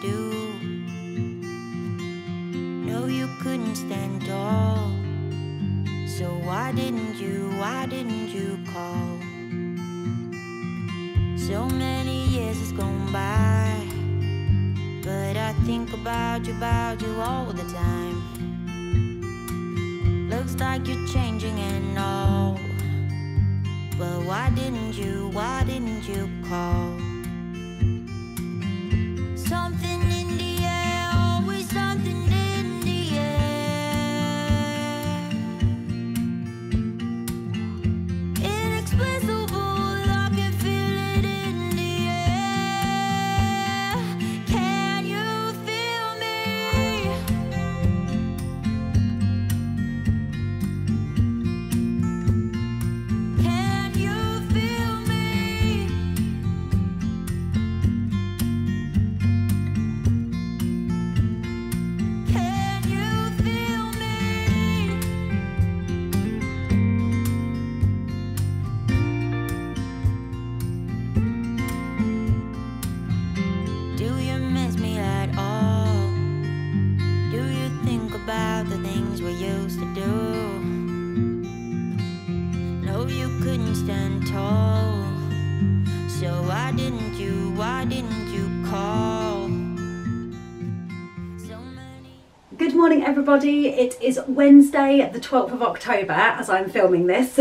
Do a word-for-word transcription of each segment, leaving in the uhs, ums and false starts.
do. No, you couldn't stand tall, so why didn't you, why didn't you call? So many years has gone by, but I think about you, about you all the time. Looks like you're changing and all, but why didn't you, why didn't you call? Something in the air, always something in the air. Inexplicable, I can feel it in the air. Can you feel me? Can you feel me? Do you miss me at all? Do you think about the things we used to do? No, you couldn't stand tall, so why didn't you, why didn't you call? So many... Good morning everybody, it is Wednesday the twelfth of October as I'm filming this.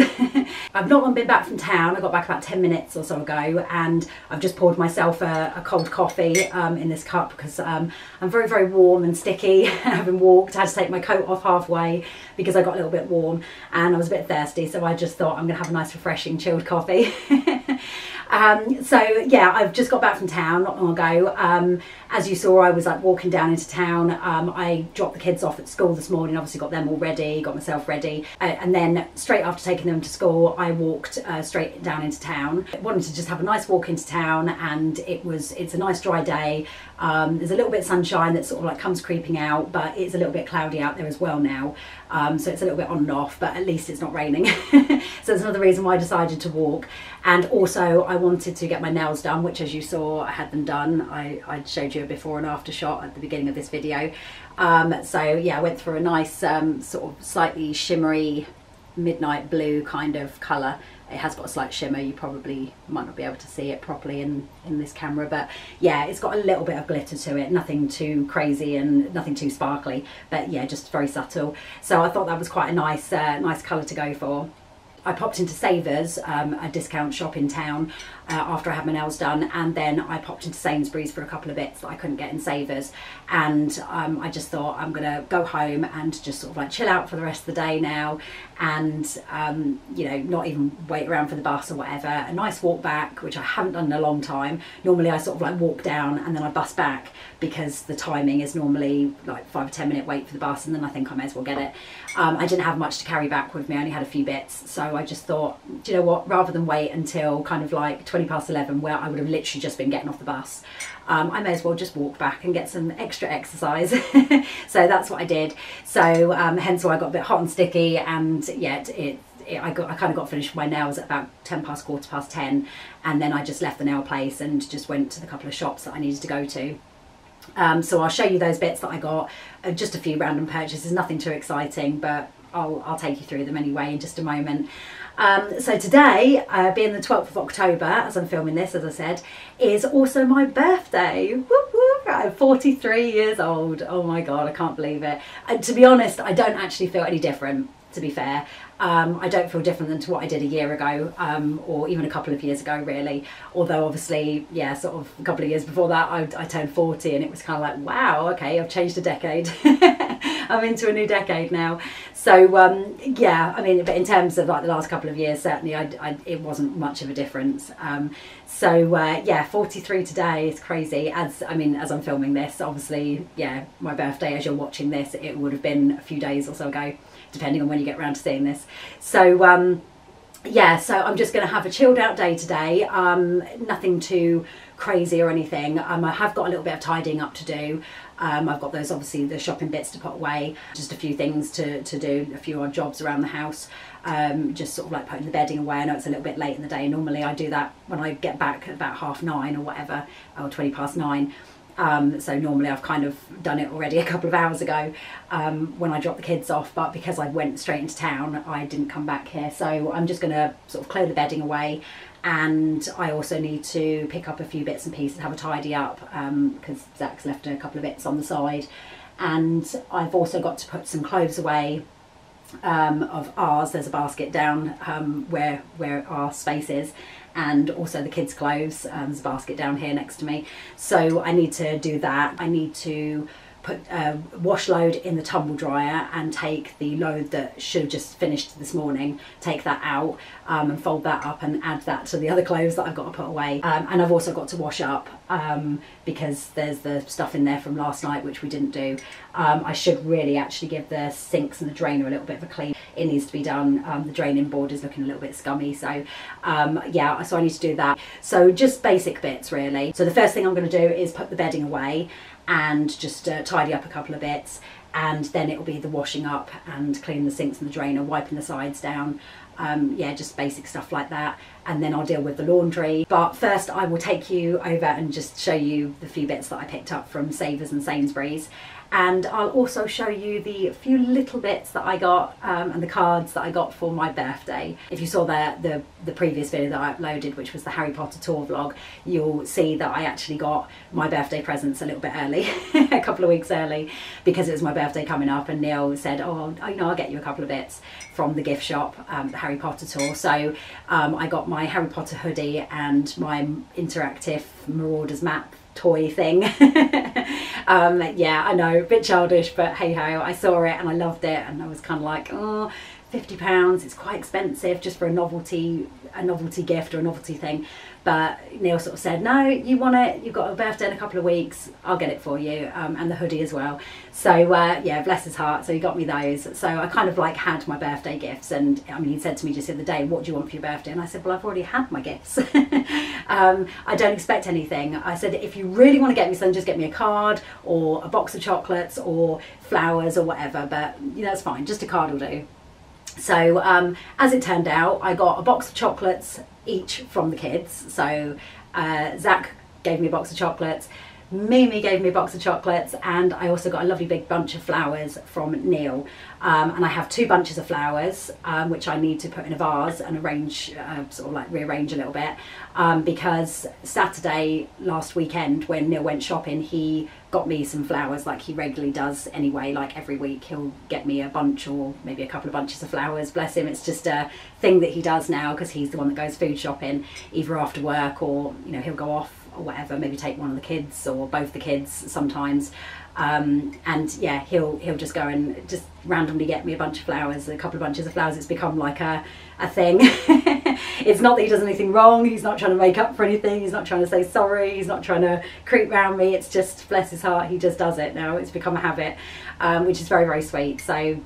I've not long been back from town. I got back about ten minutes or so ago and I've just poured myself a, a cold coffee um, in this cup because um, I'm very very warm and sticky. Having walked, I had to take my coat off halfway because I got a little bit warm and I was a bit thirsty, so I just thought I'm gonna have a nice refreshing chilled coffee. Um, so yeah, I've just got back from town not long ago. Um, as you saw, I was like walking down into town. Um, I dropped the kids off at school this morning, obviously got them all ready, got myself ready. Uh, and then straight after taking them to school, I walked uh, straight down into town. I wanted to just have a nice walk into town and it was, it's a nice dry day. Um, there's a little bit of sunshine that sort of like comes creeping out, but it's a little bit cloudy out there as well now. Um, so it's a little bit on and off, but at least it's not raining. So that's another reason why I decided to walk. And also I wanted to get my nails done, which as you saw, I had them done. I, I showed you a before and after shot at the beginning of this video. Um, so yeah, I went for a nice um, sort of slightly shimmery midnight blue kind of colour. It has got a slight shimmer, you probably might not be able to see it properly in, in this camera, but yeah, it's got a little bit of glitter to it, nothing too crazy and nothing too sparkly, but yeah, just very subtle. So I thought that was quite a nice, uh, nice colour to go for. I popped into Savers, um, a discount shop in town, uh, after I had my nails done, and then I popped into Sainsbury's for a couple of bits that I couldn't get in Savers, and um, I just thought I'm gonna go home and just sort of like chill out for the rest of the day now, and um, you know, not even wait around for the bus or whatever. A nice walk back, which I haven't done in a long time. Normally I sort of like walk down and then I bus back because the timing is normally like five or ten minute wait for the bus, and then I think I may as well get it. Um, I didn't have much to carry back with me, I only had a few bits, so I just thought, do you know what, rather than wait until kind of like twenty past eleven where I would have literally just been getting off the bus, um, I may as well just walk back and get some extra exercise. So that's what I did. So um, hence why I got a bit hot and sticky, and yet it, it I, got, I kind of got finished with my nails at about ten past quarter past ten, and then I just left the nail place and just went to the couple of shops that I needed to go to. Um, so I'll show you those bits that I got, uh, just a few random purchases, nothing too exciting, but I'll, I'll take you through them anyway in just a moment. Um, so today, uh, being the twelfth of October, as I'm filming this, as I said, is also my birthday. Whoop, whoop, I'm forty-three years old. Oh my God, I can't believe it. And to be honest, I don't actually feel any different, to be fair. Um, I don't feel different than to what I did a year ago, um, or even a couple of years ago really, although obviously, yeah, sort of a couple of years before that I, I turned forty and it was kind of like, wow, okay, I've changed a decade. I'm into a new decade now. So um, yeah, I mean, but in terms of like the last couple of years, certainly I, I, it wasn't much of a difference. Um, so uh, yeah, forty-three today is crazy. As I mean, as I'm filming this, obviously, yeah, my birthday as you're watching this, it would have been a few days or so ago, depending on when you get around to seeing this. So um, yeah, so I'm just going to have a chilled out day today, um, nothing too crazy or anything. Um, I have got a little bit of tidying up to do. Um, I've got those, obviously, the shopping bits to put away, just a few things to, to do, a few odd jobs around the house, um, just sort of like putting the bedding away. I know it's a little bit late in the day. Normally I do that when I get back at about half nine or whatever, or twenty past nine. Um, so normally I've kind of done it already a couple of hours ago um, when I dropped the kids off, but because I went straight into town, I didn't come back here. So I'm just going to sort of clear the bedding away, and I also need to pick up a few bits and pieces, have a tidy up, because um, Zach's left a couple of bits on the side. And I've also got to put some clothes away um, of ours. There's a basket down um, where, where our space is, and also the kids' clothes. Um, there's a basket down here next to me. So I need to do that. I need to put a wash load in the tumble dryer and take the load that should have just finished this morning, take that out um, and fold that up and add that to the other clothes that I've got to put away. Um, and I've also got to wash up um, because there's the stuff in there from last night which we didn't do. Um, I should really actually give the sinks and the drainer a little bit of a clean. It needs to be done. Um, the draining board is looking a little bit scummy, so um, yeah, so I need to do that. So just basic bits really. So the first thing I'm going to do is put the bedding away and just uh, tidy up a couple of bits, and then it'll be the washing up and cleaning the sinks and the drainer, wiping the sides down, um, yeah, just basic stuff like that, and then I'll deal with the laundry. But first I will take you over and just show you the few bits that I picked up from Savers and Sainsbury's, and I'll also show you the few little bits that I got um, and the cards that I got for my birthday. If you saw the, the, the previous video that I uploaded, which was the Harry Potter tour vlog, you'll see that I actually got my birthday presents a little bit early, a couple of weeks early, because it was my birthday coming up, and Neil said, oh, you know, I'll get you a couple of bits from the gift shop, um, the Harry Potter tour. So um, I got my Harry Potter hoodie and my interactive Marauder's map toy thing. um, yeah, I know, a bit childish, but hey ho, I saw it and I loved it, and I was kind of like, oh, fifty pounds, it's quite expensive just for a novelty a novelty gift or a novelty thing. But Neil sort of said, no, you want it, you've got a birthday in a couple of weeks, I'll get it for you, um, and the hoodie as well. So uh, yeah, bless his heart, so he got me those. So I kind of like had my birthday gifts, and I mean, he said to me just the other day, what do you want for your birthday? And I said, well, I've already had my gifts. um, I don't expect anything. I said, if you really want to get me something, just get me a card or a box of chocolates or flowers or whatever, but you know, that's fine, just a card will do. So um, as it turned out, I got a box of chocolates each from the kids. So uh, Zach gave me a box of chocolates, Mimi gave me a box of chocolates, and I also got a lovely big bunch of flowers from Neil. Um, and I have two bunches of flowers, um, which I need to put in a vase and arrange, uh, sort of like rearrange a little bit, um, because Saturday last weekend when Neil went shopping, he got me some flowers like he regularly does anyway. Like every week he'll get me a bunch or maybe a couple of bunches of flowers. Bless him, it's just a thing that he does now because he's the one that goes food shopping either after work, or you know, he'll go off or whatever, maybe take one of the kids or both the kids sometimes, um, and yeah, he'll he'll just go and just randomly get me a bunch of flowers, a couple of bunches of flowers. It's become like a, a thing. It's not that he does anything wrong, he's not trying to make up for anything, he's not trying to say sorry, he's not trying to creep round me, it's just, bless his heart, he just does it now. It's become a habit, um, which is very, very sweet. So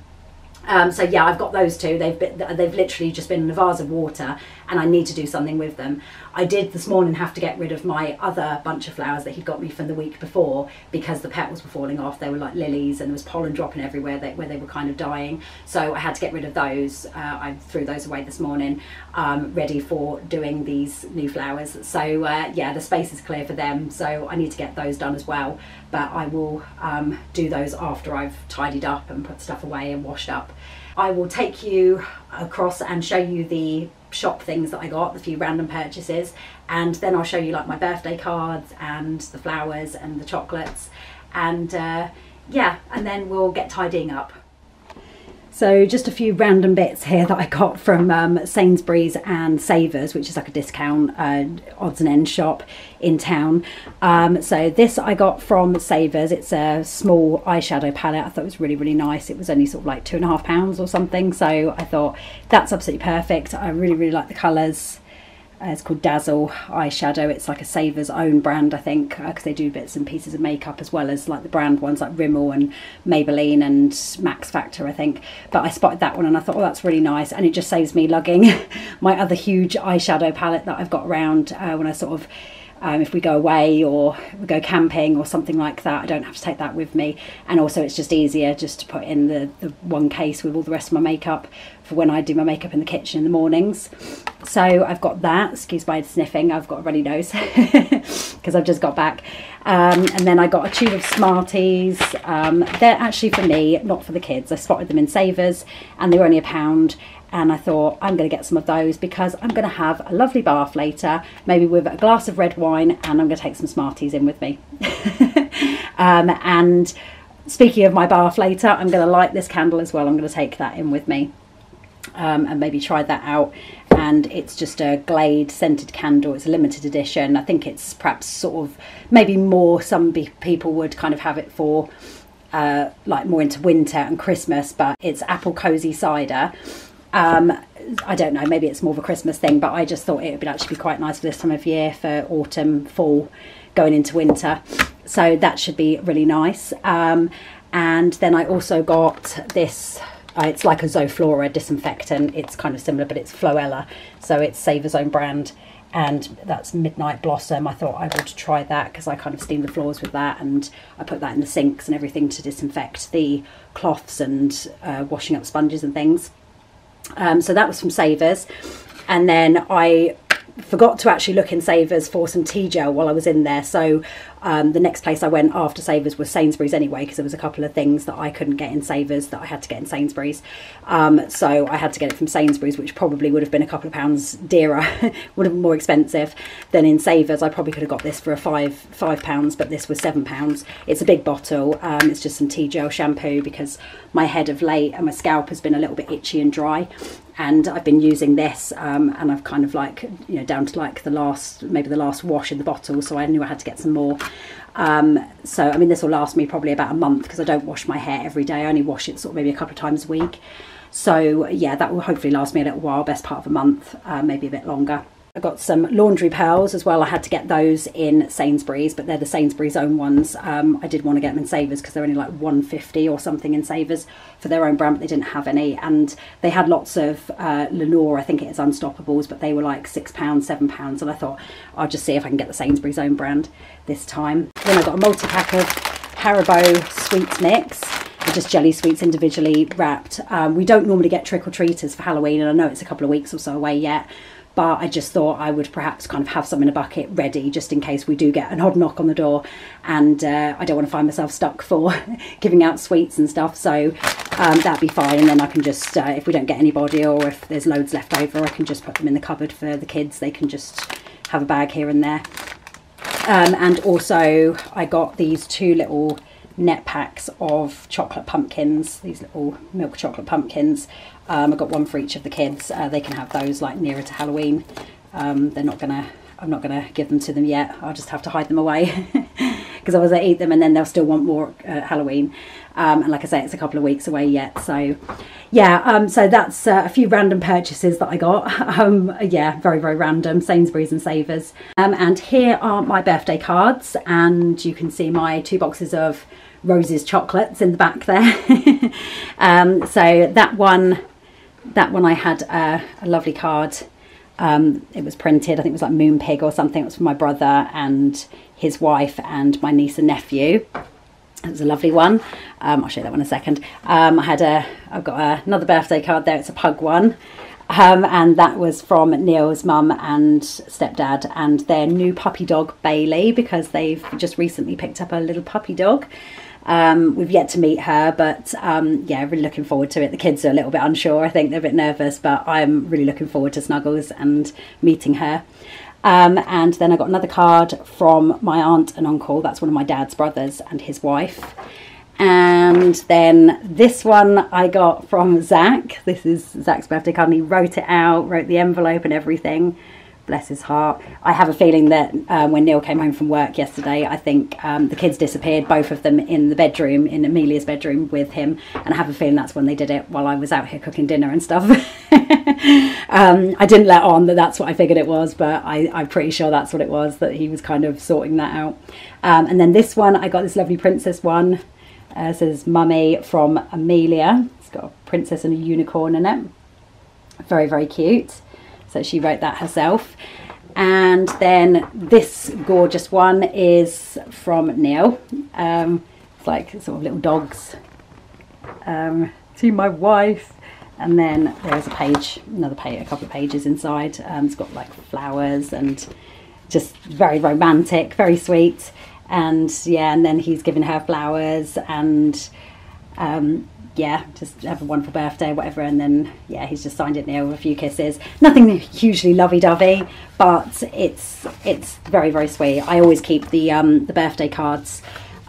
Um, so yeah, I've got those two. They've been, they've literally just been in a vase of water, and I need to do something with them. I did this morning have to get rid of my other bunch of flowers that he'd got me from the week before because the petals were falling off. They were like lilies, and there was pollen dropping everywhere that, where they were kind of dying. So I had to get rid of those. Uh, I threw those away this morning, um, ready for doing these new flowers. So uh, yeah, the space is clear for them. So I need to get those done as well. But I will um, do those after I've tidied up and put stuff away and washed up. I will take you across and show you the shop things that I got, the few random purchases, and then I'll show you like my birthday cards and the flowers and the chocolates, and uh, yeah, and then we'll get tidying up. So just a few random bits here that I got from um, Sainsbury's and Savers, which is like a discount uh, odds and ends shop in town. Um, so this I got from Savers. It's a small eyeshadow palette. I thought it was really, really nice. It was only sort of like two and a half pounds or something. So I thought that's absolutely perfect. I really, really like the colours. Uh, it's called Dazzle eyeshadow. It's like a Savers own brand, I think, because uh, they do bits and pieces of makeup as well as like the brand ones like Rimmel and Maybelline and Max Factor, I think. But I spotted that one and I thought, oh, that's really nice, and it just saves me lugging my other huge eyeshadow palette that I've got around uh, when I sort of Um, if we go away or we go camping or something like that, I don't have to take that with me. And also it's just easier just to put in the, the one case with all the rest of my makeup for when I do my makeup in the kitchen in the mornings. So I've got that, excuse my sniffing, I've got a runny nose because I've just got back. Um, and then I got a tube of Smarties. Um, they're actually for me, not for the kids. I spotted them in Savers and they were only a pound. And I thought I'm going to get some of those because I'm going to have a lovely bath later, maybe with a glass of red wine, and I'm going to take some Smarties in with me. um, and speaking of my bath later, I'm going to light this candle as well. I'm going to take that in with me um, and maybe try that out. And it's just a Glade scented candle. It's a limited edition. I think it's perhaps sort of maybe more some people would kind of have it for uh, like more into winter and Christmas, but it's apple cozy cider. Um, I don't know, maybe it's more of a Christmas thing, but I just thought it would actually be quite nice for this time of year, for autumn, fall, going into winter. So that should be really nice. Um, and then I also got this, uh, it's like a Zoflora disinfectant. It's kind of similar, but it's Floella. So it's Savers' own brand. And that's Midnight Blossom. I thought I would try that because I kind of steam the floors with that, and I put that in the sinks and everything to disinfect the cloths and uh, washing up sponges and things. Um, so that was from Savers, and then I forgot to actually look in Savers for some tea gel while I was in there. So um, the next place I went after Savers was Sainsbury's anyway, because there was a couple of things that I couldn't get in Savers that I had to get in Sainsbury's. Um, so I had to get it from Sainsbury's, which probably would have been a couple of pounds dearer, would have been more expensive than in Savers. I probably could have got this for a five five pounds, but this was seven pounds. It's a big bottle. Um, it's just some tea gel shampoo because my head of late and my scalp has been a little bit itchy and dry. And I've been using this um, and I've kind of like, you know, down to like the last, maybe the last wash in the bottle. So I knew I had to get some more. Um, so, I mean, this will last me probably about a month because I don't wash my hair every day. I only wash it sort of maybe a couple of times a week. So yeah, that will hopefully last me a little while, best part of a month, uh, maybe a bit longer. I got some laundry pearls as well. I had to get those in Sainsbury's, but they're the Sainsbury's own ones. Um, I did want to get them in Savers because they're only like one pound fifty or something in Savers for their own brand, but they didn't have any. And they had lots of uh, Lenor, I think it is Unstoppables, but they were like six pounds, seven pounds. And I thought, I'll just see if I can get the Sainsbury's own brand this time. Then I got a multi-pack of Haribo sweets mix. Just jelly sweets individually wrapped. Um, we don't normally get trick-or-treaters for Halloween, and I know it's a couple of weeks or so away yet, but I just thought I would perhaps kind of have some in a bucket ready just in case we do get an odd knock on the door, and uh, I don't want to find myself stuck for giving out sweets and stuff, so um, that'd be fine. And then I can just, uh, if we don't get anybody or if there's loads left over, I can just put them in the cupboard for the kids. They can just have a bag here and there. Um, and also I got these two little net packs of chocolate pumpkins, these little milk chocolate pumpkins. um, I got one for each of the kids. Uh, they can have those like nearer to Halloween. um, they're not gonna I'm not gonna give them to them yet. I'll just have to hide them away because otherwise they eat them and then they'll still want more at uh, Halloween. um, and like I say, it's a couple of weeks away yet, so yeah. um, so that's uh, a few random purchases that I got. um, yeah, very very random, Sainsbury's and Savers. um, and here are my birthday cards, and you can see my two boxes of Roses chocolates in the back there. um, so that one that one I had a, a lovely card. um, it was printed, I think it was like Moonpig or something. It was for my brother and his wife and my niece and nephew. It was a lovely one. um, I'll show you that one in a second. um, I had a I've got a, another birthday card there. It's a pug one. Um, and that was from Neil's mum and stepdad and their new puppy dog Bailey, because they've just recently picked up a little puppy dog. Um, we've yet to meet her, but um, yeah, really looking forward to it. The kids are a little bit unsure, I think they're a bit nervous, but I'm really looking forward to Snuggles and meeting her. Um, and then I got another card from my aunt and uncle. That's one of my dad's brothers and his wife. And then this one I got from Zach. This is Zach's birthday card, and he wrote it out, wrote the envelope and everything. Bless his heart. I have a feeling that uh, when Neil came home from work yesterday, I think um, the kids disappeared, both of them in the bedroom, in Amelia's bedroom with him. And I have a feeling that's when they did it, while I was out here cooking dinner and stuff. um, I didn't let on that that's what I figured it was, but I, I'm pretty sure that's what it was, that he was kind of sorting that out. Um, and then this one, I got this lovely princess one. Uh, says Mummy from Amelia. It's got a princess and a unicorn in it. Very, very cute. So she wrote that herself. And then this gorgeous one is from Neil. Um, it's like sort of little dogs um, to my wife. And then there's a page, another page, a couple of pages inside. Um, it's got like flowers and just very romantic, very sweet. And yeah, and then he's giving her flowers and um, yeah, just have a wonderful birthday, whatever. And then yeah, he's just signed it there with a few kisses. Nothing hugely lovey-dovey, but it's it's very very sweet. I always keep the um, the birthday cards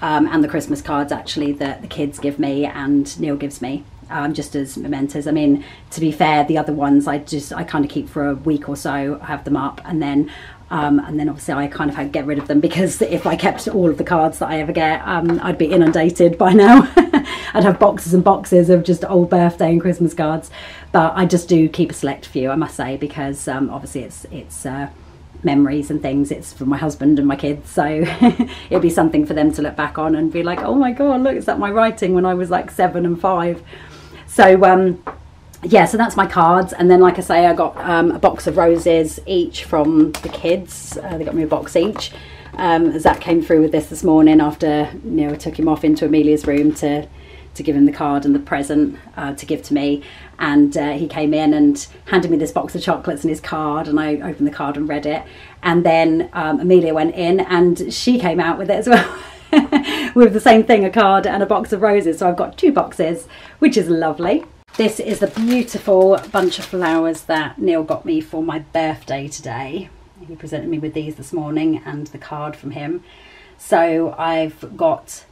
um, and the Christmas cards actually that the kids give me and Neil gives me. Um, just as mementos. I mean, to be fair, the other ones I just I kind of keep for a week or so. I have them up, and then um, and then obviously I kind of had to get rid of them, because if I kept all of the cards that I ever get, um, I'd be inundated by now. I'd have boxes and boxes of just old birthday and Christmas cards. But I just do keep a select few, I must say, because um, obviously it's it's uh, memories and things. It's for my husband and my kids, so it'd be something for them to look back on and be like, oh my god, look, is that my writing when I was like seven and five? So um, yeah, so that's my cards. And then, like I say, I got um, a box of roses each from the kids. Uh, they got me a box each. Um, Zach came through with this this morning after, you know, I took him off into Amelia's room to, to give him the card and the present uh, to give to me. And uh, he came in and handed me this box of chocolates and his card, and I opened the card and read it. And then um, Amelia went in and she came out with it as well. With the same thing, a card and a box of roses. So I've got two boxes, which is lovely. This is the beautiful bunch of flowers that Neil got me for my birthday today. He presented me with these this morning and the card from him. So I've got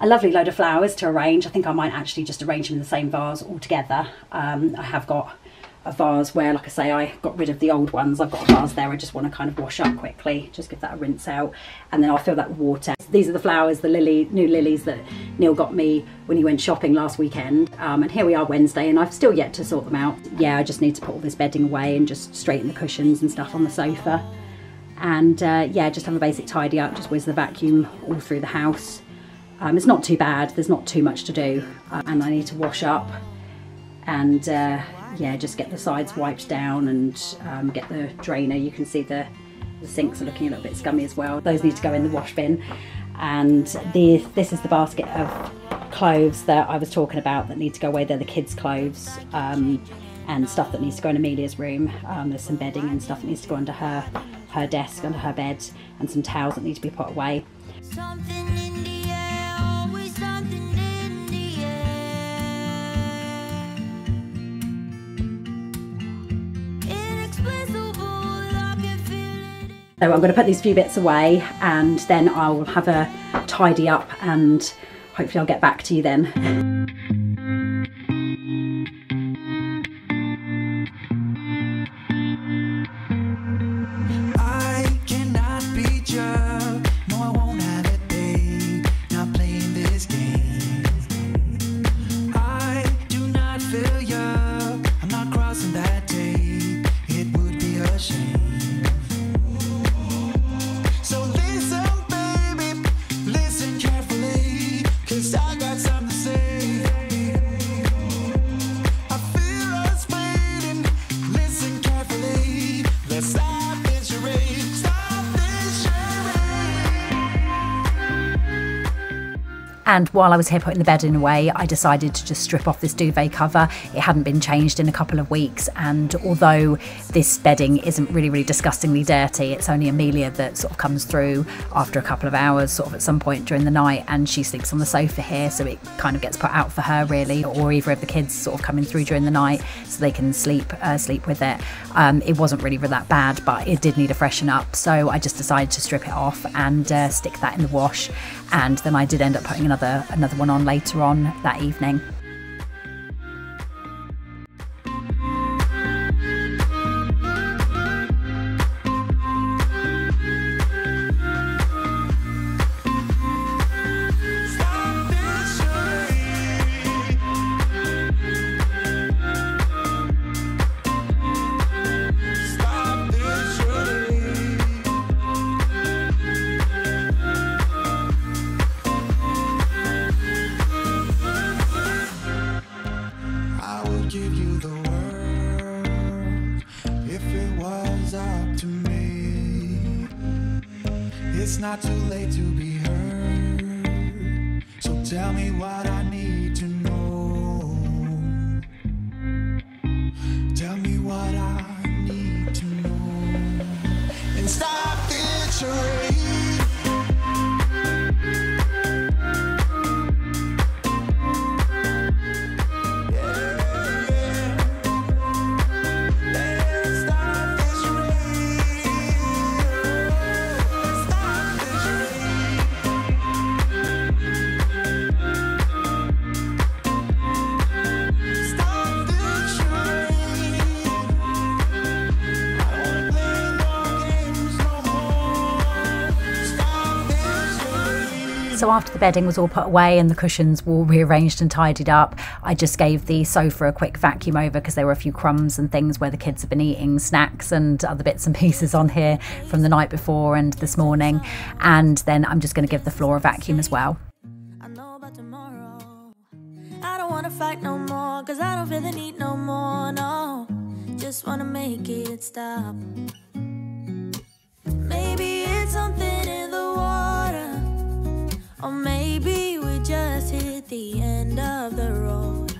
a lovely load of flowers to arrange. I think I might actually just arrange them in the same vase all together. Um, I have got a vase where, like I say, I got rid of the old ones. I've got a vase there I just want to kind of wash up quickly, just give that a rinse out, and then I'll fill that with water. These are the flowers, the lily, new lilies that Neil got me when he went shopping last weekend. Um, and here we are Wednesday, and I've still yet to sort them out. Yeah, I just need to put all this bedding away and just straighten the cushions and stuff on the sofa. And uh, yeah, just have a basic tidy up, just whiz the vacuum all through the house. Um, it's not too bad, there's not too much to do. Uh, and I need to wash up and uh, yeah, just get the sides wiped down and um, get the drainer. You can see the, the sinks are looking a little bit scummy as well. Those need to go in the wash bin. And the, this is the basket of clothes that I was talking about that need to go away. They're the kids' clothes um, and stuff that needs to go in Amelia's room. Um, there's some bedding and stuff that needs to go under her, her desk, under her bed, and some towels that need to be put away. Something in the air, always something in the air. So I'm going to put these few bits away, and then I'll have a tidy up, and hopefully I'll get back to you then. And while I was here putting the bedding away, I decided to just strip off this duvet cover. It hadn't been changed in a couple of weeks, and although this bedding isn't really, really disgustingly dirty, it's only Amelia that sort of comes through after a couple of hours, sort of at some point during the night, and she sleeps on the sofa here, so it kind of gets put out for her really, or either of the kids sort of coming through during the night so they can sleep uh, sleep with it. Um, it wasn't really that bad, but it did need a freshen up, so I just decided to strip it off and uh, stick that in the wash, and then I did end up putting another Another, another one on later on that evening. It's not too late to be heard, so tell me what I need to know. Tell me what I need to know. And stop picturing. So after the bedding was all put away and the cushions were all rearranged and tidied up, I just gave the sofa a quick vacuum over because there were a few crumbs and things where the kids have been eating snacks and other bits and pieces on here from the night before and this morning. And then I'm just going to give the floor a vacuum as well. I know about tomorrow. I don't want to fight no more because I don't feel the need no more, no. Just want to make it stop. Maybe it's something in the water. Or maybe we just hit the end of the road.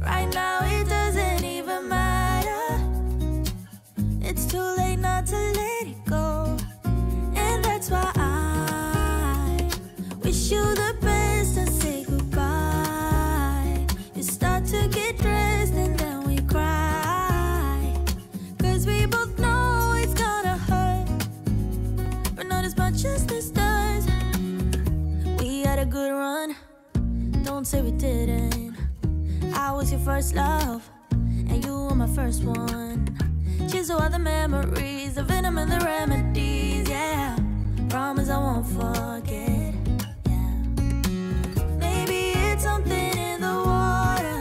Right now it doesn't even matter. It's too late not to let it go. And that's why I wish you the best and say goodbye. You start to get dressed and then we cry. Cause we both know it's gonna hurt, but not as much as this does. A good run, don't say we didn't. I was your first love and you were my first one. Chisel all the memories, the venom and the remedies, yeah. Promise I won't forget, yeah. Maybe it's something in the water,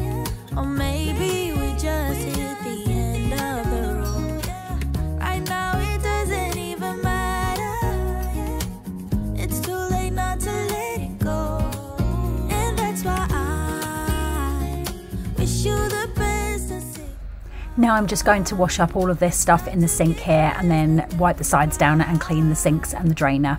yeah. Or maybe we just hit the end of the road, yeah. Right now it doesn't even matter, yeah. It's too late not to. Now I'm just going to wash up all of this stuff in the sink here and then wipe the sides down and clean the sinks and the drainer.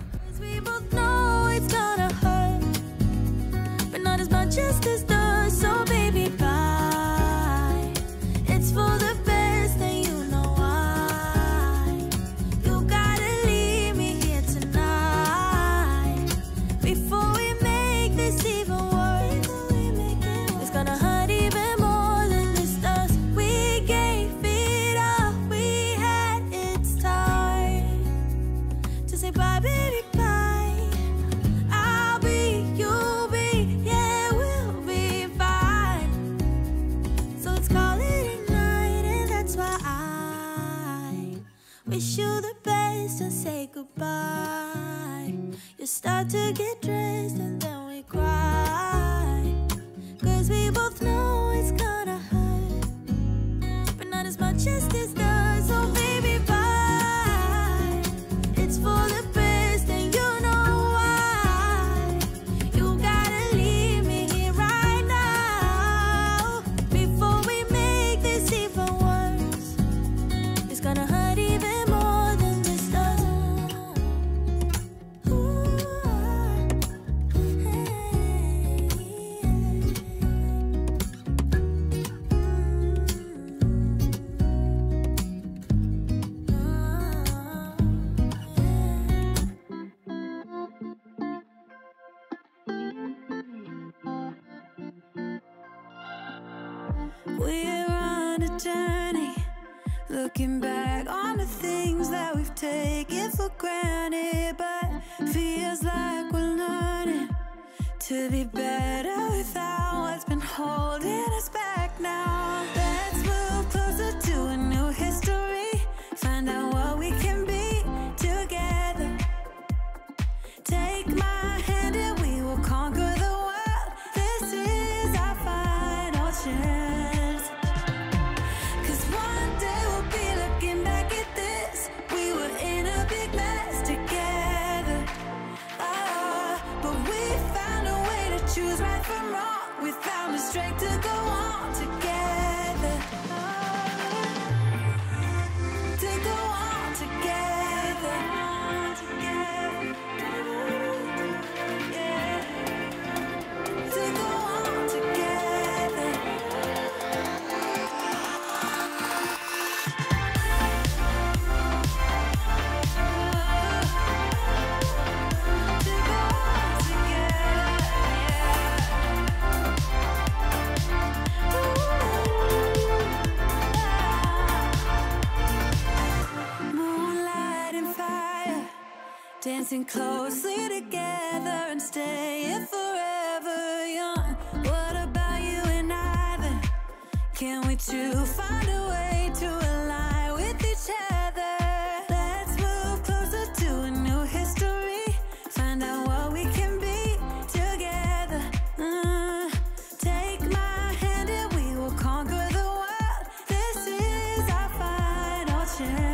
We're on a journey, looking back on the things that we've taken for granted, but feels like we're learning to be better without what's been holding us back now. Let's move closer to a new history, find out what we can be together. Take my hand and we will conquer the world. This is our final chance. Together, together, together. closely together and stay it forever young. What about you and I then? Can we two find a way to align with each other? Let's move closer to a new history. Find out what we can be together. Mm. Take my hand and we will conquer the world. This is our final chance.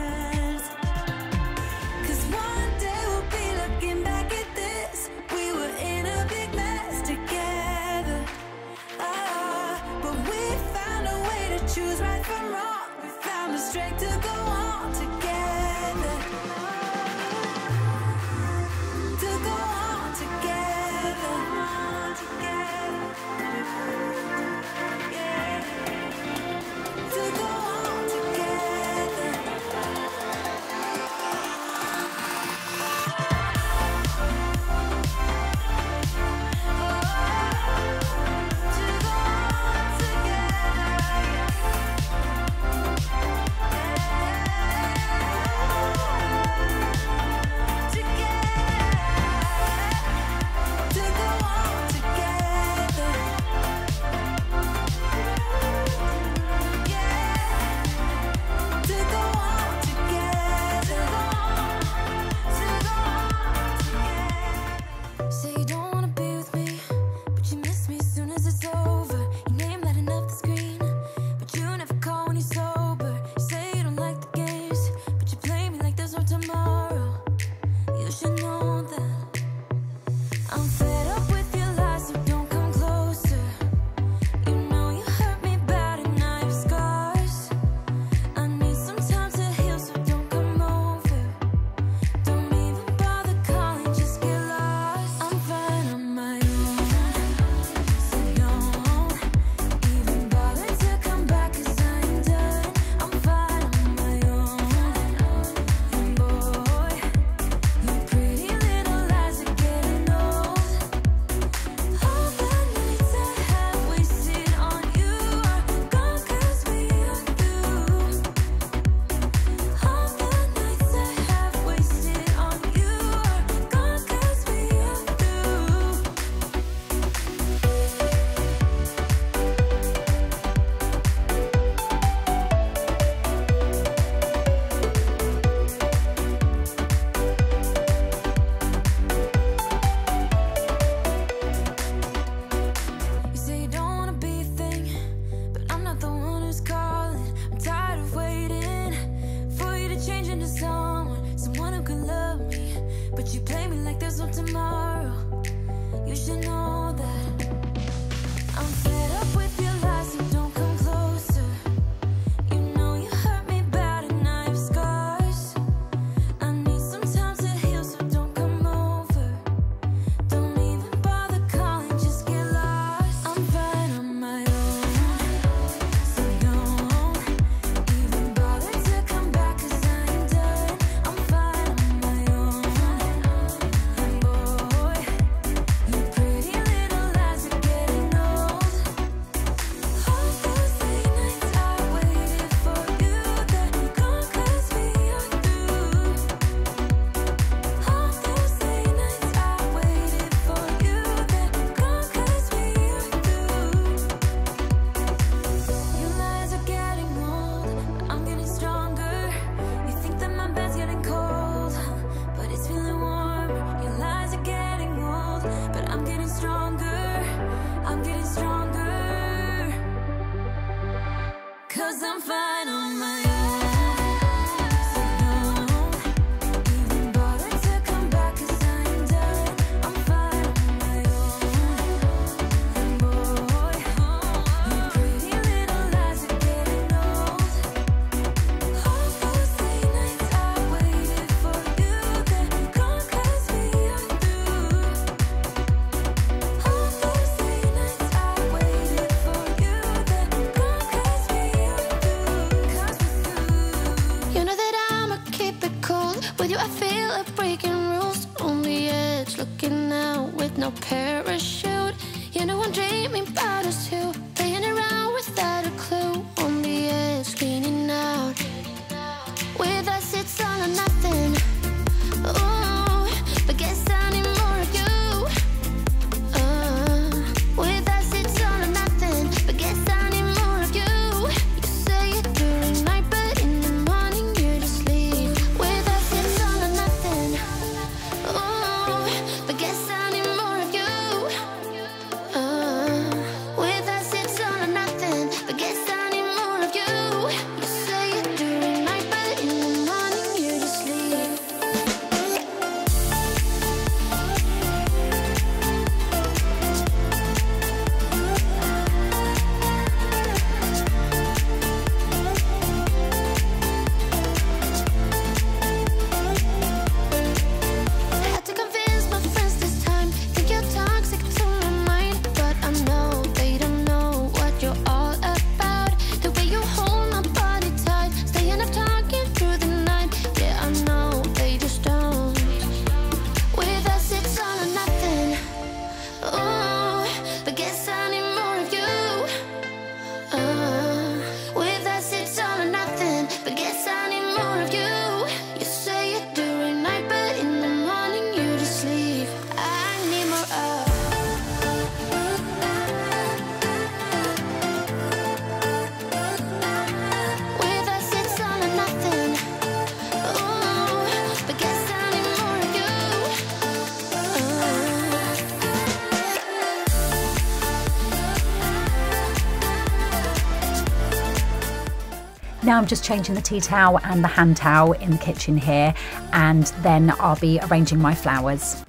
Now I'm just changing the tea towel and the hand towel in the kitchen here, and then I'll be arranging my flowers.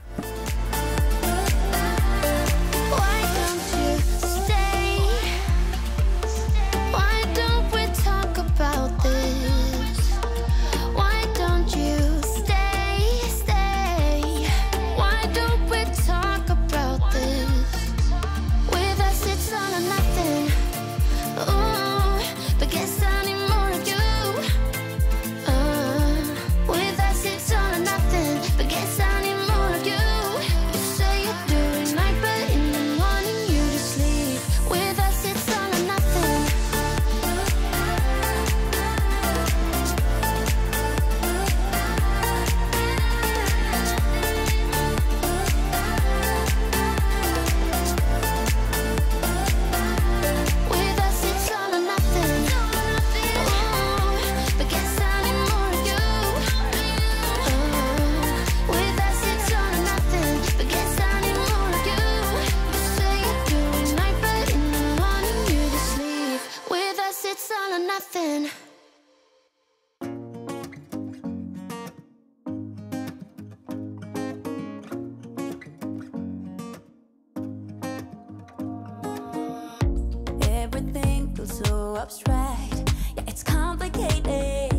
Abstract, yeah, it's complicated.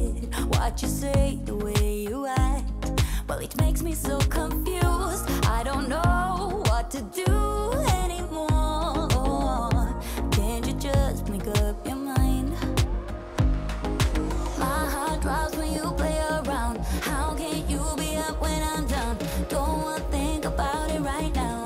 What you say, the way you act, well, it makes me so confused. I don't know what to do anymore. Can't you just make up your mind? My heart drops when you play around. How can you be up when I'm down? Don't want to think about it right now.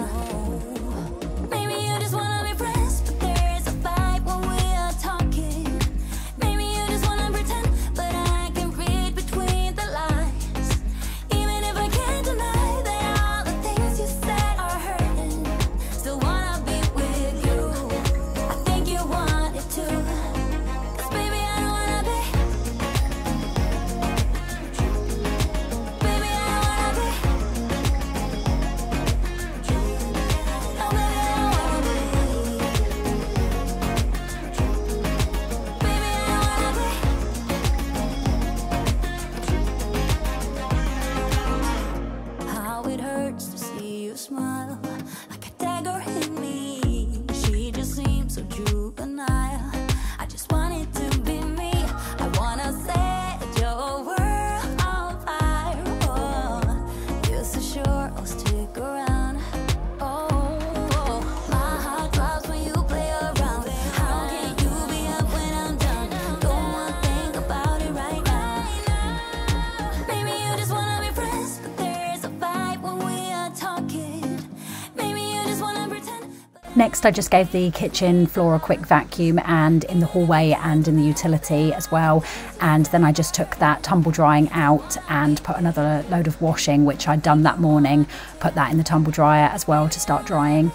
Next, I just gave the kitchen floor a quick vacuum, and in the hallway and in the utility as well. And then I just took that tumble drying out and put another load of washing, which I'd done that morning, put that in the tumble dryer as well to start drying.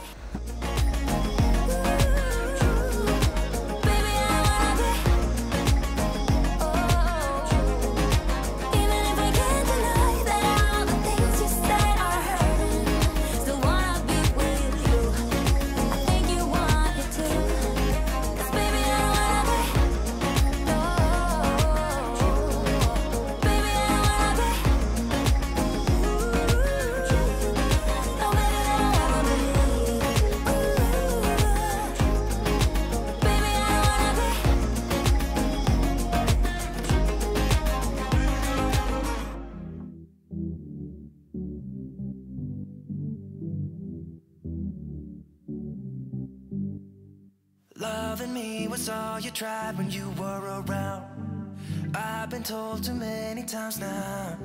Loving me was all you tried when you were around. I've been told too many times now.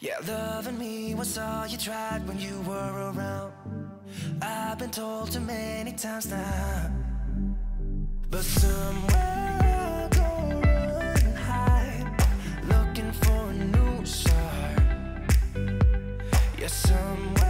Yeah, loving me was all you tried when you were around. I've been told too many times now. But somewhere I go and hide, looking for a new start. Yeah, somewhere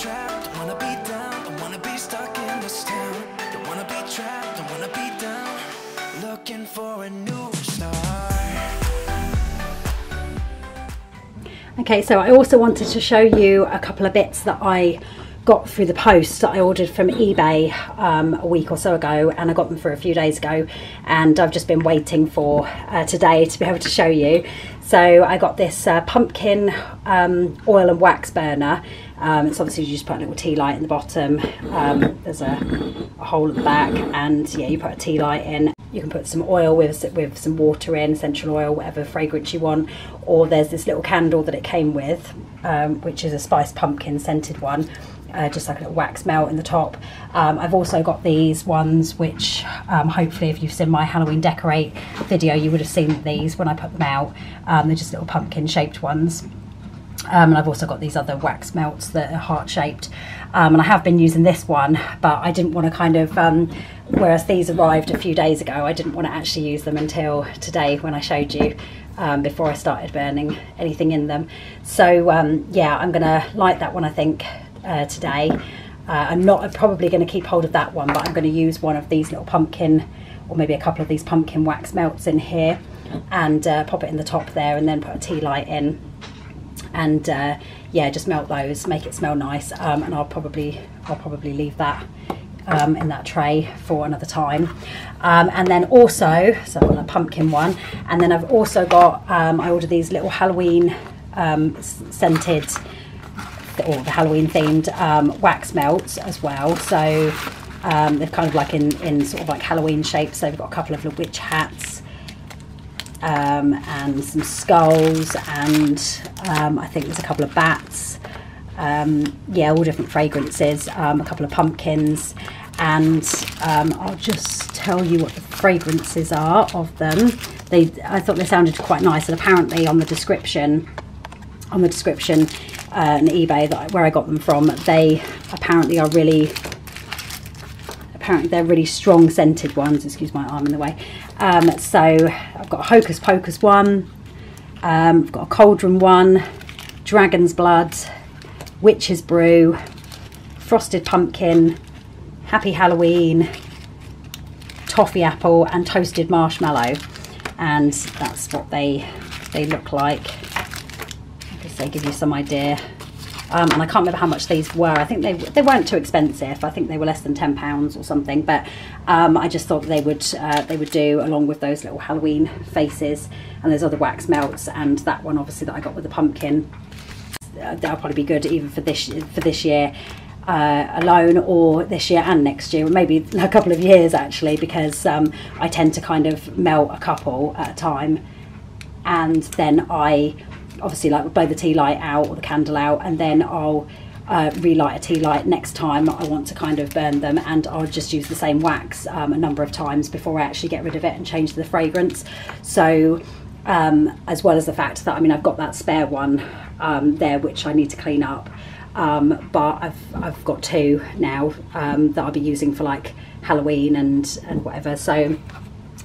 trapped, don't wanna be down, don't wanna be stuck in this town, don't wanna be trapped, don't wanna be down. looking for a new star. Okay, so I also wanted to show you a couple of bits that I got through the post that I ordered from eBay um, a week or so ago, and I got them for a few days ago, and I've just been waiting for uh, today to be able to show you. So I got this uh, pumpkin um, oil and wax burner. Um, it's obviously you just put a little tea light in the bottom. Um, there's a, a hole at the back, and yeah, you put a tea light in. You can put some oil with with some water in, essential oil, whatever fragrance you want. Or there's this little candle that it came with, um, which is a spiced pumpkin scented one, uh, just like a little wax melt in the top. Um, I've also got these ones, which um, hopefully if you've seen my Halloween decorate video, you would have seen these when I put them out. Um, they're just little pumpkin shaped ones. Um, and I've also got these other wax melts that are heart shaped. Um, and I have been using this one, but I didn't want to kind of, um, whereas these arrived a few days ago, I didn't want to actually use them until today when I showed you, um, before I started burning anything in them. So um, yeah, I'm going to light that one, I think, uh, today. Uh, I'm not I'm probably going to keep hold of that one, but I'm going to use one of these little pumpkin, or maybe a couple of these pumpkin wax melts in here, and uh, pop it in the top there, and then put a tea light in. And uh, yeah, just melt those, make it smell nice, um, and I'll probably I'll probably leave that um, in that tray for another time. Um, and then also, so I've got a pumpkin one, and then I've also got um, I ordered these little Halloween um, scented, or the Halloween themed um, wax melts as well. So um, they're kind of like in in sort of like Halloween shape. So we've got a couple of little witch hats. Um, and some skulls, and um, I think there's a couple of bats, um, yeah, all different fragrances, um, a couple of pumpkins, and um, I'll just tell you what the fragrances are of them. They, I thought they sounded quite nice, and apparently on the description, on the description uh, on eBay that, where I got them from, they apparently are really, apparently they're really strong scented ones, excuse my arm in the way. Um, so I've got a Hocus Pocus one, um, I've got a Cauldron one, Dragon's Blood, Witch's Brew, Frosted Pumpkin, Happy Halloween, Toffee Apple, and Toasted Marshmallow. And that's what they they look like. I guess they give you some idea. Um, and I can't remember how much these were. I think they they weren't too expensive. I think they were less than ten pounds or something. But um, I just thought they would uh, they would do along with those little Halloween faces, and those other wax melts, and that one obviously that I got with the pumpkin. Uh, that'll probably be good even for this for this year uh, alone, or this year and next year, or maybe a couple of years actually, because um, I tend to kind of melt a couple at a time, and then I. Obviously like blow the tea light out or the candle out, and then I'll uh, relight a tea light next time I want to kind of burn them, and I'll just use the same wax um, a number of times before I actually get rid of it and change the fragrance. So um, as well as the fact that I mean I've got that spare one um, there which I need to clean up, um, but I've, I've got two now um, that I'll be using for like Halloween and, and whatever. So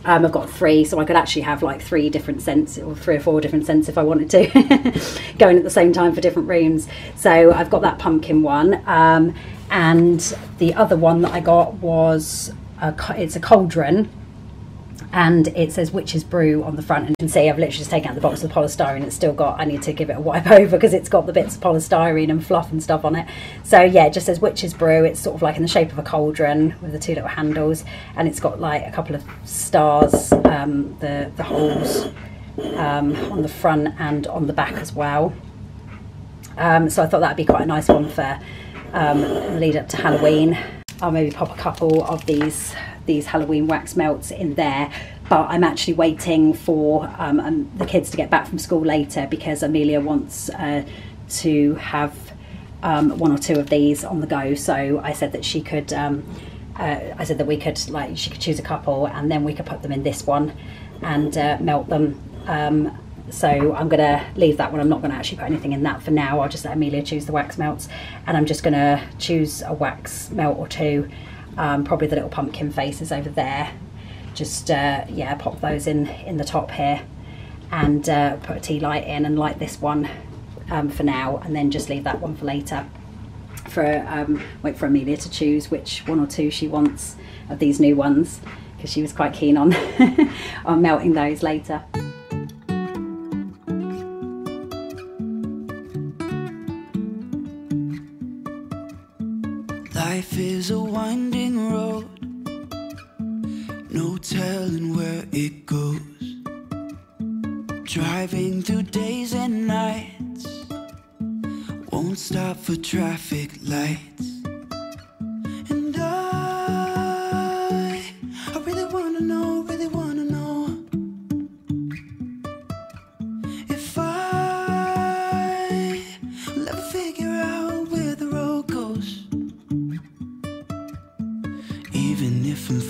Um, I've got three, so I could actually have like three different scents, or three or four different scents if I wanted to, going at the same time for different rooms. So I've got that pumpkin one, um, and the other one that I got was a, it's a cauldron, and it says Witch's Brew on the front, and you can see I've literally just taken out the box of the polystyrene. It's still got, I need to give it a wipe over because it's got the bits of polystyrene and fluff and stuff on it. So yeah, it just says Witch's Brew. It's sort of like in the shape of a cauldron with the two little handles, and it's got like a couple of stars, um, the, the holes um, on the front and on the back as well. Um, so I thought that'd be quite a nice one for um, the lead up to Halloween. I'll maybe pop a couple of these these Halloween wax melts in there, but I'm actually waiting for um, um, the kids to get back from school later, because Amelia wants uh, to have um, one or two of these on the go. So I said that she could, um, uh, I said that we could, like, she could choose a couple, and then we could put them in this one and uh, melt them. Um, so I'm gonna leave that one. I'm not gonna actually put anything in that for now. I'll just let Amelia choose the wax melts, and I'm just gonna choose a wax melt or two, um, probably the little pumpkin faces over there, just uh, yeah, pop those in in the top here, and uh, put a tea light in and light this one um, for now, and then just leave that one for later, for um, wait for Amelia to choose which one or two she wants of these new ones. because she was quite keen on, on melting those later. Life is a winding road, no telling where it goes. Driving through days and nights, won't stop for traffic lights. And I, I really wanna know, really wanna know if I will ever figure out where the road goes. Even if I'm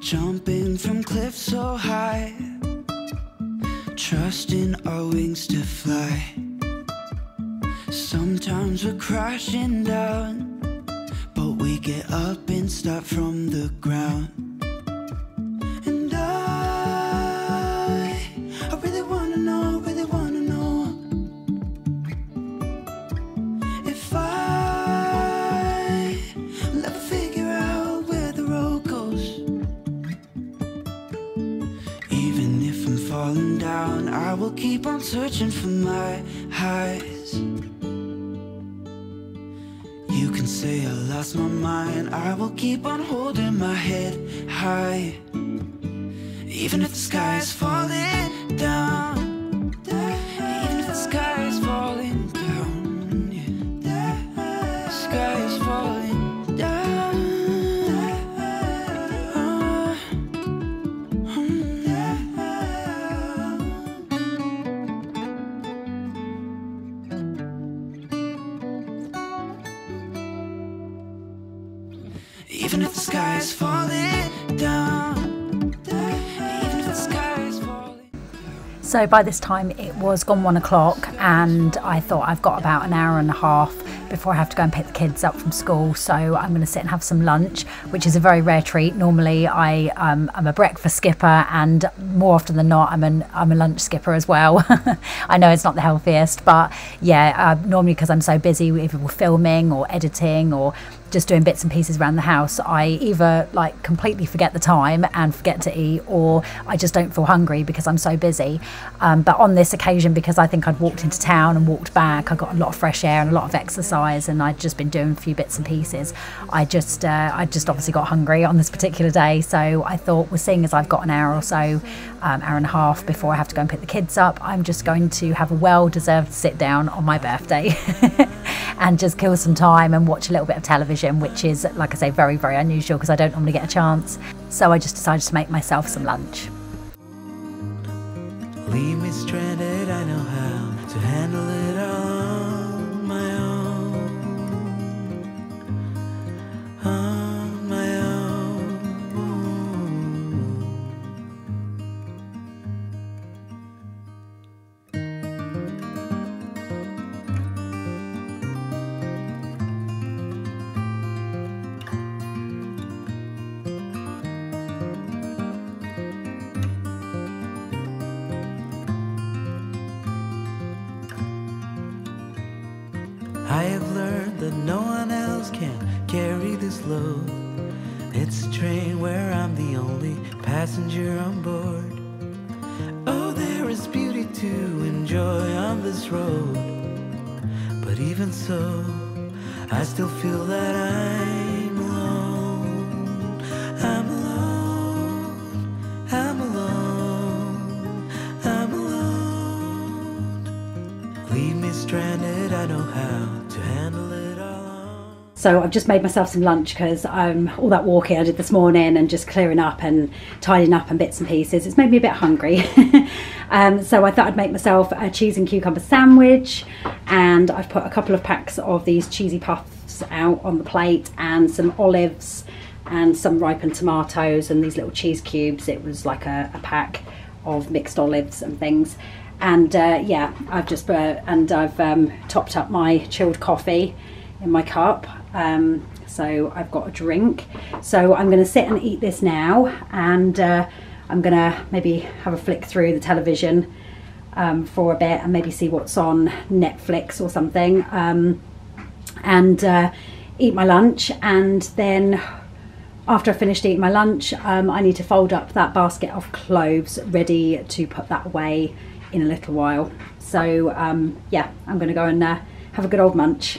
Jumping from cliffs so high, trusting our wings to fly. Sometimes we're crashing down, but we get up and start from the ground. And I, I really wanna know, really wanna know if I will ever figure out where the road goes. Even if I'm falling down, I will keep on searching for my highs. You can say I lost my mind, I will keep on holding my head high, even if the sky is falling down. Even if the sky is falling down, the sky is falling down. Uh, mm. Even if the sky is falling down, even if the sky is falling. So by this time it was gone one o'clock and I thought I've got about an hour and a half before I have to go and pick the kids up from school, so I'm going to sit and have some lunch, which is a very rare treat. Normally I, um, I'm a breakfast skipper, and more often than not I'm, an, I'm a lunch skipper as well. I know it's not the healthiest, but yeah, uh, normally because I'm so busy with filming or editing or just doing bits and pieces around the house, I either like completely forget the time and forget to eat, or I just don't feel hungry because I'm so busy. Um, but on this occasion, because I think I'd walked into town and walked back, I got a lot of fresh air and a lot of exercise, and I'd just been doing a few bits and pieces. I just, uh, I just obviously got hungry on this particular day, so I thought, well, seeing as I've got an hour or so, um, hour and a half before I have to go and pick the kids up, I'm just going to have a well-deserved sit down on my birthday. And just kill some time and watch a little bit of television, which is, like I say, very, very unusual because I don't normally get a chance. So I just decided to make myself some lunch. Leave me stranded, I know how to handle it all on my own. On my I have learned that no one else can carry this load. It's a train where I'm the only passenger on board. Oh, there is beauty to enjoy on this road, but even so, I still feel that I'm alone. I'm alone, I'm alone, I'm alone. Leave me stranded, I know how. So I've just made myself some lunch because um, all that walking I did this morning and just clearing up and tidying up and bits and pieces, it's made me a bit hungry. um, so I thought I'd make myself a cheese and cucumber sandwich, and I've put a couple of packs of these cheesy puffs out on the plate and some olives and some ripened tomatoes and these little cheese cubes. It was like a, a pack of mixed olives and things. And uh, yeah, I've just uh, and I've um, topped up my chilled coffee in my cup. Um, so I've got a drink. So I'm going to sit and eat this now, and uh, I'm going to maybe have a flick through the television um, for a bit and maybe see what's on Netflix or something, um, and uh, eat my lunch. And then after I finished eating my lunch, um, I need to fold up that basket of cloves, ready to put that away in a little while. So um, yeah, I'm going to go and uh, have a good old munch.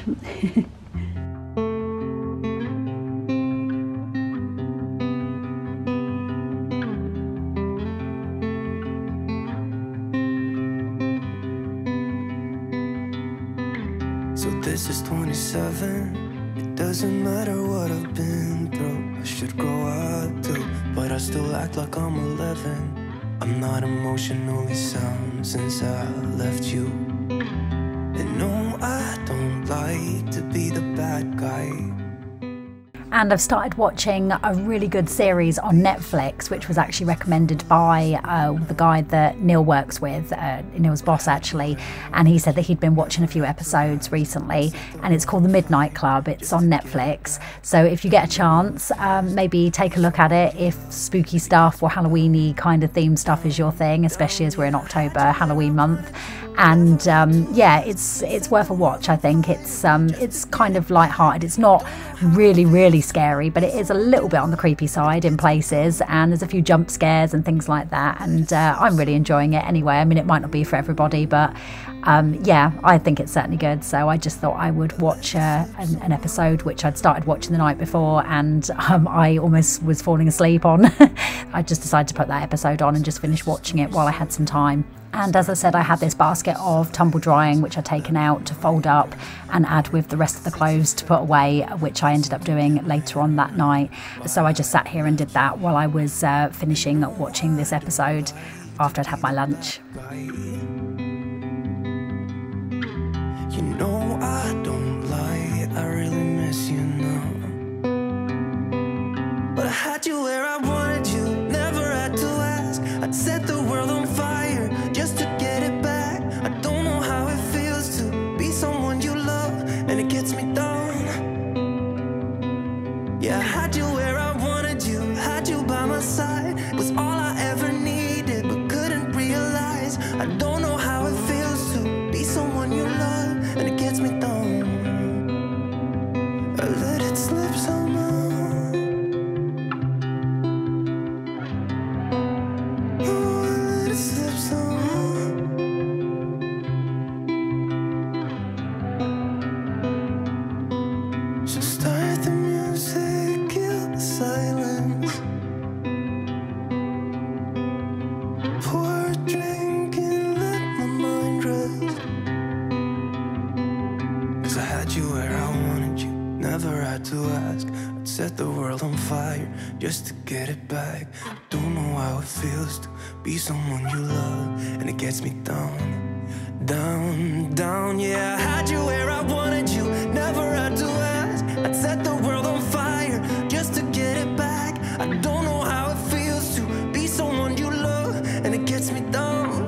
twenty-seven, it doesn't matter what I've been through. I should grow up too, but I still act like I'm eleven. I'm not emotionally sound since I left you. And no, I don't like to be the bad guy. And I've started watching a really good series on Netflix, which was actually recommended by uh, the guy that Neil works with, uh, Neil's boss actually, and he said that he'd been watching a few episodes recently, and it's called The Midnight Club. It's on Netflix, so if you get a chance, um, maybe take a look at it if spooky stuff or Halloween-y kind of themed stuff is your thing, especially as we're in October, Halloween month. And um, yeah, it's it's worth a watch, I think. It's um, it's kind of lighthearted. It's not really, really scary, but it is a little bit on the creepy side in places, and there's a few jump scares and things like that. And uh, I'm really enjoying it anyway. I mean, it might not be for everybody, but um, yeah, I think it's certainly good. So I just thought I would watch uh, an, an episode which I'd started watching the night before, and um, I almost was falling asleep on. I just decided to put that episode on and just finish watching it while I had some time. And as I said, I had this basket of tumble drying which I'd taken out to fold up and add with the rest of the clothes to put away, which I ended up doing later on that night. So I just sat here and did that while I was uh, finishing watching this episode after I'd had my lunch. You know I don't lie, I really miss you now. But I had you where I wanted you, never had to ask. I'd set the world on fire just to get it back. I don't know how it feels to be someone you love, and it gets me down. Yeah, I had you where I wanted you, had you by my side. It was all I ever needed, but couldn't realize. I don't know how it feels to be someone you love, and it gets me down. I let it slip somehow. Just to get it back. Don't know how it feels to be someone you love, and it gets me down, down, down. Yeah, I had you where I wanted you, never had to ask. I'd set the world on fire just to get it back. I don't know how it feels to be someone you love, and it gets me down.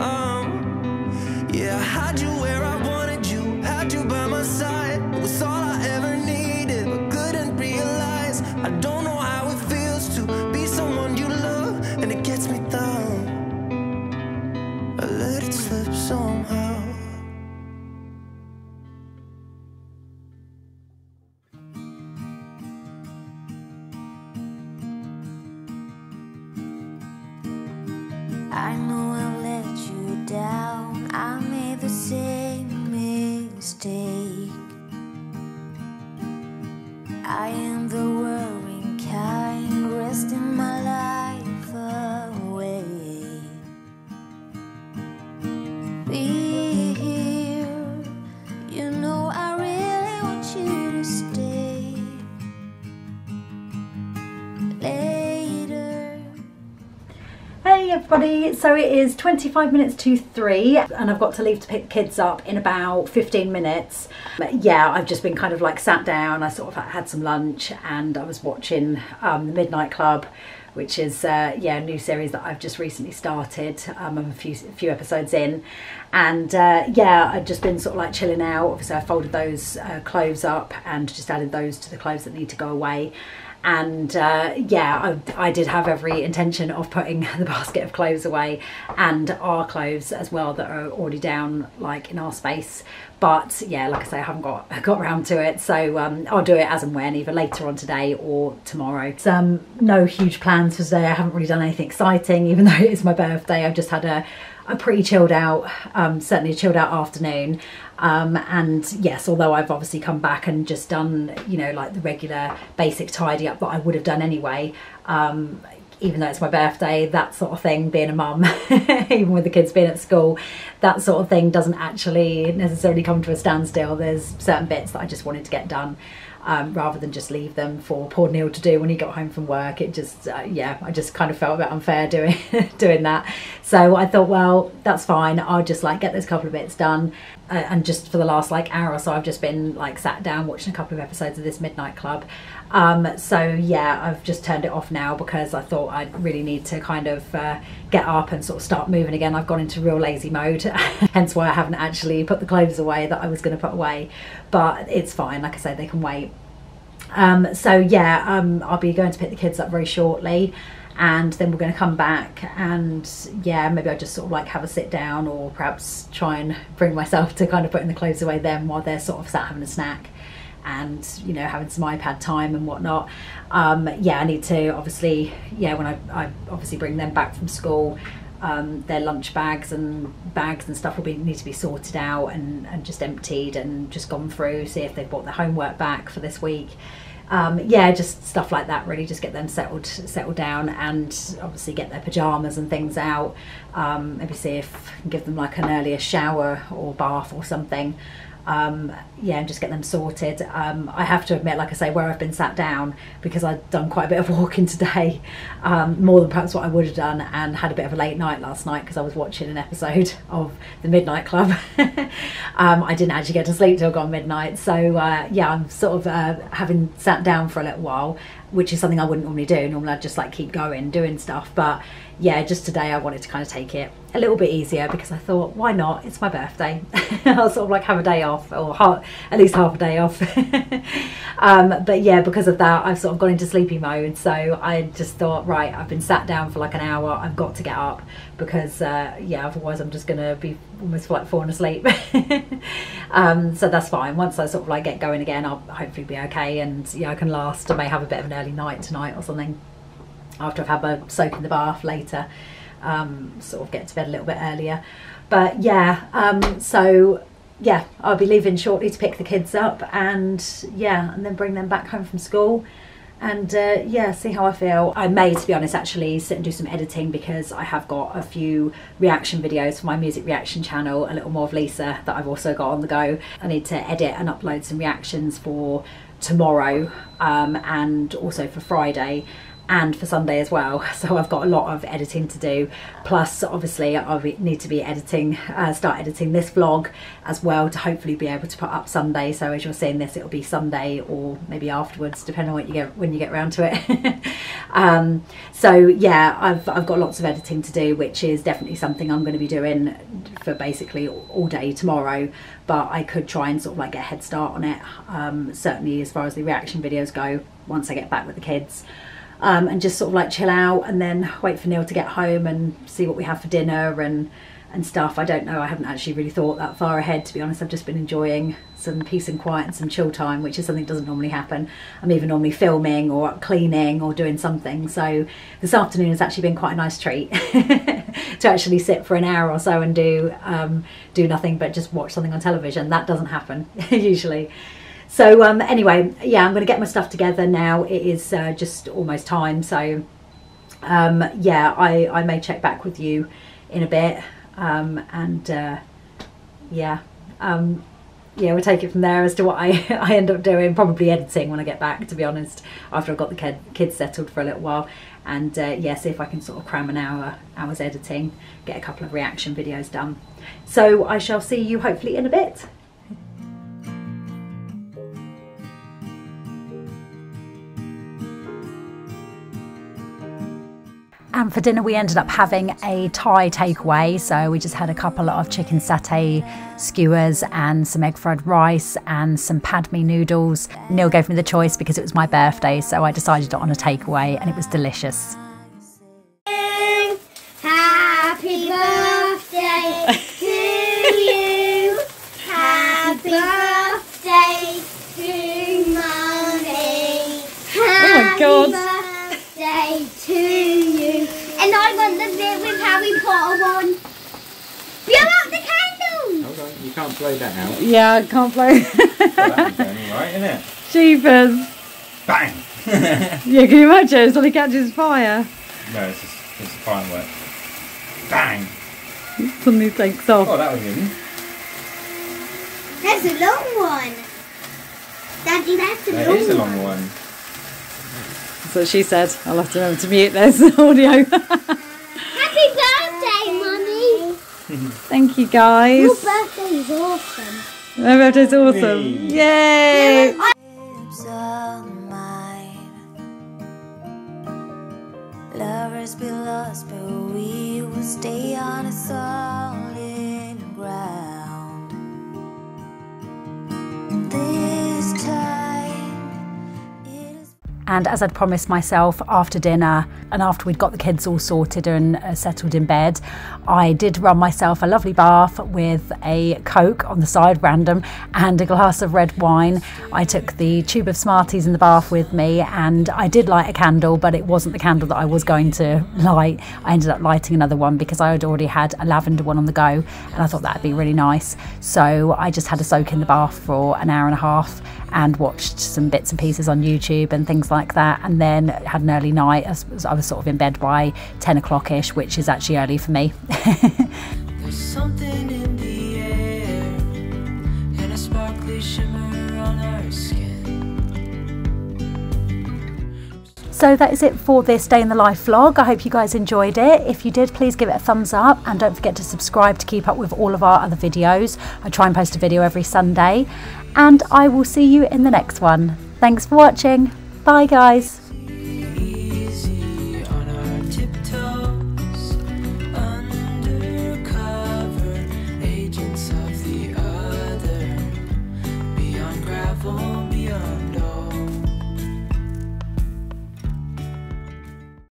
Um, yeah, I had you where I wanted you, had you by my side. It was all I ever needed, but couldn't realize. I don't know. everybody. So it is twenty-five minutes to three and I've got to leave to pick the kids up in about fifteen minutes. But yeah, I've just been kind of like sat down. I sort of had some lunch and I was watching um, The Midnight Club, which is uh, yeah, a new series that I've just recently started. Um, I'm a few, a few episodes in. And uh, yeah, I've just been sort of like chilling out. Obviously I folded those uh, clothes up and just added those to the clothes that need to go away. And uh, yeah, I, I did have every intention of putting the basket of clothes away and our clothes as well that are already down like in our space. But yeah, like I say, I haven't got got around to it. So um, I'll do it as and when, either later on today or tomorrow. So, um, no huge plans for today. I haven't really done anything exciting, even though it is my birthday. I've just had a, a pretty chilled out, um, certainly a chilled out afternoon. Um, and yes, although I've obviously come back and just done, you know, like the regular basic tidy up that I would have done anyway, um, even though it's my birthday, that sort of thing, being a mum, even with the kids being at school, that sort of thing doesn't actually necessarily come to a standstill. There's certain bits that I just wanted to get done. Um, rather than just leave them for poor Neil to do when he got home from work. It just, uh, yeah, I just kind of felt a bit unfair doing doing that. So I thought, well, that's fine. I'll just like get those couple of bits done. Uh, and just for the last like hour or so, I've just been like sat down watching a couple of episodes of this Midnight Club. Um, so yeah, I've just turned it off now because I thought I really need to kind of uh, get up and sort of start moving again. I've gone into real lazy mode, hence why I haven't actually put the clothes away that I was going to put away. But it's fine. Like I said, they can wait. Um, so yeah, um, I'll be going to pick the kids up very shortly and then we're going to come back and yeah, maybe I'll just sort of like have a sit down or perhaps try and bring myself to kind of putting the clothes away then while they're sort of sat having a snack and, you know, having some iPad time and whatnot. Um, yeah, I need to obviously, yeah, when I, I obviously bring them back from school, um, their lunch bags and bags and stuff will be need to be sorted out and, and just emptied and just gone through, see if they've brought their homework back for this week. Um, yeah, just stuff like that really, just get them settled settled down and obviously get their pyjamas and things out. Um, maybe see if I can give them like an earlier shower or bath or something. Um, yeah, and just get them sorted. Um, I have to admit, like I say, where I've been sat down because I've done quite a bit of walking today, um, more than perhaps what I would have done, and had a bit of a late night last night because I was watching an episode of The Midnight Club. um, I didn't actually get to sleep till gone midnight, so uh, yeah, I'm sort of uh, having sat down for a little while, which is something I wouldn't normally do. Normally I'd just like keep going doing stuff, but yeah, just today I wanted to kind of take it a little bit easier because I thought, why not? It's my birthday. I'll sort of like have a day off, or half, at least half a day off. um, but yeah, because of that, I've sort of gone into sleepy mode. So I just thought, right, I've been sat down for like an hour. I've got to get up because uh, yeah, otherwise I'm just going to be almost like falling asleep. um, so that's fine. Once I sort of like get going again, I'll hopefully be okay. And yeah, I can last. I may have a bit of an early night tonight or something after I've had my soak in the bath later. Um, sort of get to bed a little bit earlier, but yeah, um, so yeah, I'll be leaving shortly to pick the kids up and yeah, and then bring them back home from school and uh, yeah, see how I feel. I may, to be honest, actually sit and do some editing because I have got a few reaction videos for my music reaction channel, A Little More of Lisa, that I've also got on the go. I need to edit and upload some reactions for tomorrow um, and also for Friday and for Sunday as well, so I've got a lot of editing to do. Plus obviously I need to be editing, uh, start editing this vlog as well to hopefully be able to put up Sunday. So as you're seeing this, it'll be Sunday or maybe afterwards, depending on what you get, when you get around to it. um, so yeah, I've, I've got lots of editing to do, which is definitely something I'm going to be doing for basically all day tomorrow, but I could try and sort of like get a head start on it, um, certainly as far as the reaction videos go, once I get back with the kids. Um, and just sort of like chill out and then wait for Neil to get home and see what we have for dinner and and stuff. I don't know, I haven't actually really thought that far ahead, to be honest. I've just been enjoying some peace and quiet and some chill time, which is something that doesn't normally happen. I'm either normally filming or cleaning or doing something, so this afternoon has actually been quite a nice treat to actually sit for an hour or so and do um, do nothing but just watch something on television. That doesn't happen usually. So um, anyway, yeah, I'm going to get my stuff together now. It is uh, just almost time. So um, yeah, I, I may check back with you in a bit. Um, and uh, yeah, um, yeah, we'll take it from there as to what I, I end up doing. Probably editing when I get back, to be honest, after I've got the kid, kids settled for a little while. And uh, yeah, see if I can sort of cram an hour, hours editing, get a couple of reaction videos done. So I shall see you hopefully in a bit. And for dinner we ended up having a Thai takeaway, so we just had a couple of chicken satay skewers and some egg fried rice and some pad Thai noodles. Neil gave me the choice because it was my birthday, so I decided on a takeaway and it was delicious. Happy birthday to you. Happy birthday to Mummy. Happy oh my God. To you. And I want the bit with Harry Potter on. Blow out the candles! Hold on, you can't blow that out. Yeah, I can't blow. Well, going right, isn't it? Jeepers. Bang! Yeah, can you imagine? It's like it catches fire. No, it's just it's a firework. Bang! Suddenly takes off. Oh, that was good. That's a long one. Daddy, that's a that long one. That is a long one. one. That's what she said. I'll have to remember to mute this audio. Happy birthday, Mummy! Thank you, guys. Your birthday is awesome. My birthday's awesome. Yay! Yay. Lovers be lost, but we will stay on a solid ground. This time. And as I'd promised myself, after dinner and after we'd got the kids all sorted and uh, settled in bed, I did run myself a lovely bath with a Coke on the side, random, and a glass of red wine. I took the tube of Smarties in the bath with me, and I did light a candle, but it wasn't the candle that I was going to light. I ended up lighting another one because I had already had a lavender one on the go, and I thought that'd be really nice. So I just had a soak in the bath for an hour and a half and watched some bits and pieces on YouTube and things like that, and then had an early night. I was sort of in bed by ten o'clock-ish, which is actually early for me. There's something in the air and a sparkly shimmer on our skin. So that is it for this day in the life vlog. I hope you guys enjoyed it. If you did, please give it a thumbs up and don't forget to subscribe to keep up with all of our other videos. I try and post a video every Sunday, and I will see you in the next one. Thanks for watching. Bye guys.